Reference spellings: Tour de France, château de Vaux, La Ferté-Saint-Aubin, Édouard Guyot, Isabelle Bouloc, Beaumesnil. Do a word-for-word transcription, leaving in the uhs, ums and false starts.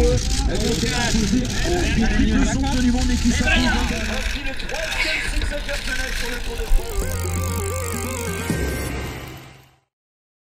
nombreux à applaudir des types de champions du monde et qui s'arrivent. Voici le troisième successeur de la sur le Tour de France.